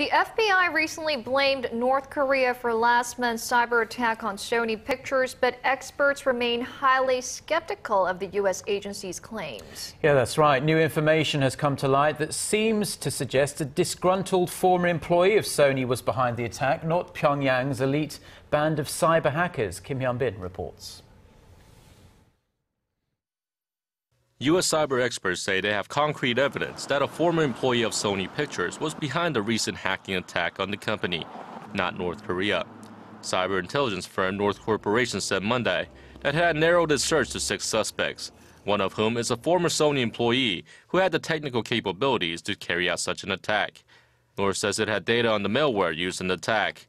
The FBI recently blamed North Korea for last month's cyber attack on Sony Pictures, but experts remain highly skeptical of the U.S. agency's claims. Yeah, that's right. New information has come to light that seems to suggest a disgruntled former employee of Sony was behind the attack, not Pyongyang's elite band of cyber hackers. Kim Hyun-bin reports. U.S. cyber experts say they have concrete evidence that a former employee of Sony Pictures was behind the recent hacking attack on the company, not North Korea. Cyber intelligence firm Norse Corporation said Monday that it had narrowed its search to 6 suspects, one of whom is a former Sony employee who had the technical capabilities to carry out such an attack. Norse says it had data on the malware used in the attack,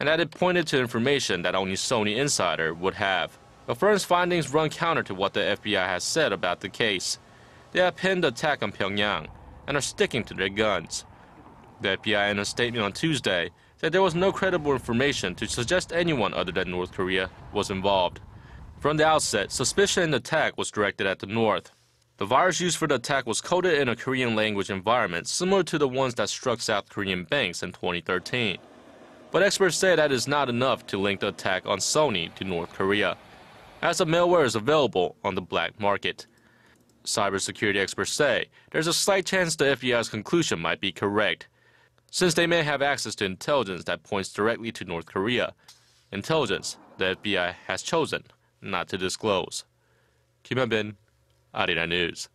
and that it pointed to information that only Sony Insider would have. The firm's findings run counter to what the FBI has said about the case. They have pinned the attack on Pyongyang and are sticking to their guns. The FBI, in a statement on Tuesday, said there was no credible information to suggest anyone other than North Korea was involved. From the outset, suspicion in the attack was directed at the North. The virus used for the attack was coded in a Korean-language environment similar to the ones that struck South Korean banks in 2013. But experts say that is not enough to link the attack on Sony to North Korea, as the malware is available on the black market. Cybersecurity experts say there's a slight chance the FBI's conclusion might be correct, since they may have access to intelligence that points directly to North Korea, intelligence the FBI has chosen not to disclose. Kim Hyun-bin, Arirang News.